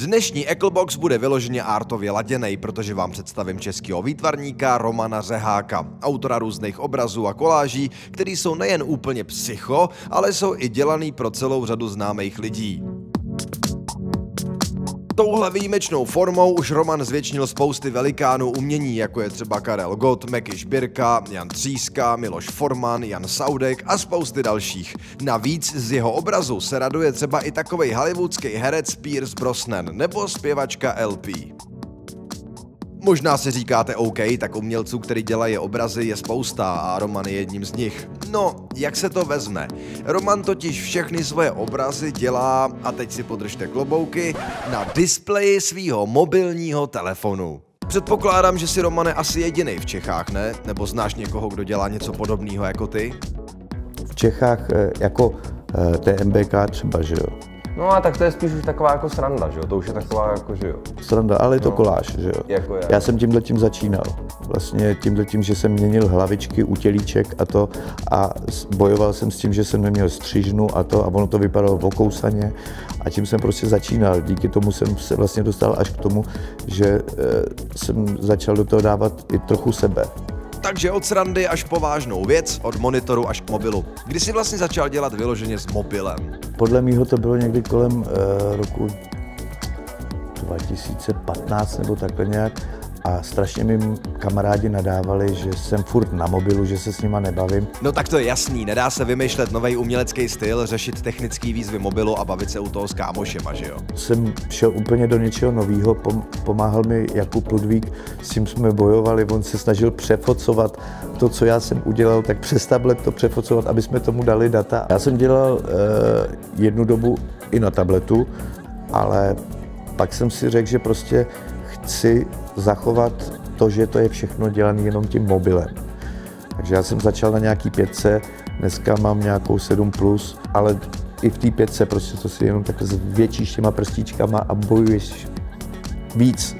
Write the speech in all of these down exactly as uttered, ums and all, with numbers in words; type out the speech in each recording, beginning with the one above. Dnešní Eklbox bude vyloženě artově laděnej, protože vám představím českého výtvarníka Romana Řeháka, autora různých obrazů a koláží, který jsou nejen úplně psycho, ale jsou i dělaný pro celou řadu známých lidí. Touhle výjimečnou formou už Roman zvětšnil spousty velikánů umění, jako je třeba Karel Gott, Mekyš Birka, Jan Tříska, Miloš Forman, Jan Saudek a spousty dalších. Navíc z jeho obrazu se raduje třeba i takovej hollywoodský herec Pierce Brosnan nebo zpěvačka L P. Možná si říkáte OK, tak umělců, který dělají obrazy, je spousta a Roman je jedním z nich. No, jak se to vezme? Roman totiž všechny svoje obrazy dělá, a teď si podržte klobouky, na displeji svýho mobilního telefonu. Předpokládám, že si, Romane, asi jedinej v Čechách, ne? Nebo znáš někoho, kdo dělá něco podobného jako ty? V Čechách jako T M B K třeba, že jo? No a tak to je spíš už taková jako sranda, že jo? To už je taková jako, že jo? Sranda, ale je to no. Koláž, že jo? Jako je. Já jsem tímhletím začínal. Vlastně tímhletím, že jsem měnil hlavičky u tělíček a to a bojoval jsem s tím, že jsem neměl střižnu a to a ono to vypadalo vokousaně a tím jsem prostě začínal. Díky tomu jsem se vlastně dostal až k tomu, že e, jsem začal do toho dávat i trochu sebe. Takže od srandy až po vážnou věc, od monitoru až k mobilu. Kdy jsi vlastně začal dělat vyloženě s mobilem? Podle mýho to bylo někdy kolem e, roku dva tisíce patnáct nebo takhle nějak a strašně mi kamarádi nadávali, že jsem furt na mobilu, že se s nima nebavím. No tak to je jasný, nedá se vymýšlet nový umělecký styl, řešit technické výzvy mobilu a bavit se u toho s kámošema, že jo? Jsem šel úplně do něčeho nového, pomáhal mi Jakub Pludvík, s tím jsme bojovali, on se snažil přefocovat to, co já jsem udělal, tak přes tablet to přefocovat, aby jsme tomu dali data. Já jsem dělal eh, jednu dobu i na tabletu, ale pak jsem si řekl, že prostě chci zachovat to, že to je všechno dělané jenom tím mobilem. Takže já jsem začal na nějaký pětce, dneska mám nějakou sedm plus, ale i v té pětce prostě to si jenom takhle zvětšíš těma prstíčkama a bojuješ víc.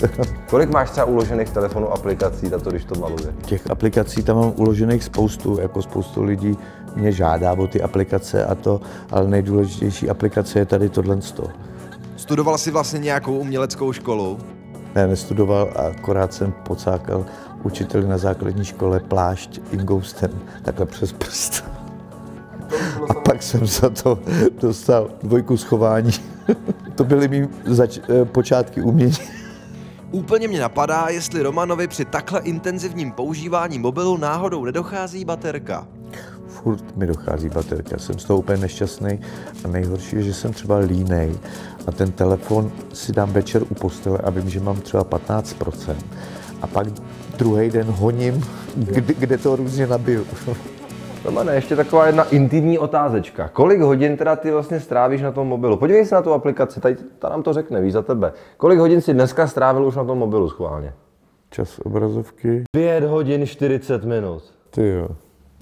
Kolik máš třeba uložených telefonů aplikací na to, když to maluje? Těch aplikací tam mám uložených spoustu, jako spoustu lidí mě žádá o ty aplikace a to, ale nejdůležitější aplikace je tady tohle. Studoval jsi vlastně nějakou uměleckou školu? Ne, nestudoval, akorát jsem pocákal učiteli na základní škole plášť ingoustem, takhle přes prst. A pak jsem za to dostal dvojku schování. To byly mý počátky umění. Úplně mě napadá, jestli Romanovi při takhle intenzivním používání mobilu náhodou nedochází baterka. Furt mi dochází baterka, jsem z toho úplně nešťastný a nejhorší je, že jsem třeba línej a ten telefon si dám večer u postele a vím, že mám třeba patnáct procent a pak druhý den honím, kde, kde to různě nabiju. Romane, ještě taková jedna intimní otázečka. Kolik hodin teda ty vlastně strávíš na tom mobilu? Podívej se na tu aplikaci, tady, ta nám to řekne, víš, za tebe. Kolik hodin si dneska strávil už na tom mobilu schválně? Čas obrazovky? pět hodin čtyřicet minut. Ty jo.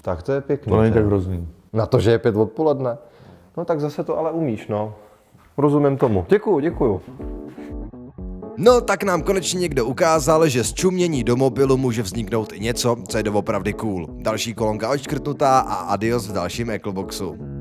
Tak to je pěkný. To není tak hrozný. Na to, že je pět odpoledne. No tak zase to ale umíš, no. Rozumím tomu. Děkuju, děkuju. No tak nám konečně někdo ukázal, že z čumění do mobilu může vzniknout i něco, co je doopravdy cool. Další kolonka odškrtnutá a adios v dalším Eklboxu.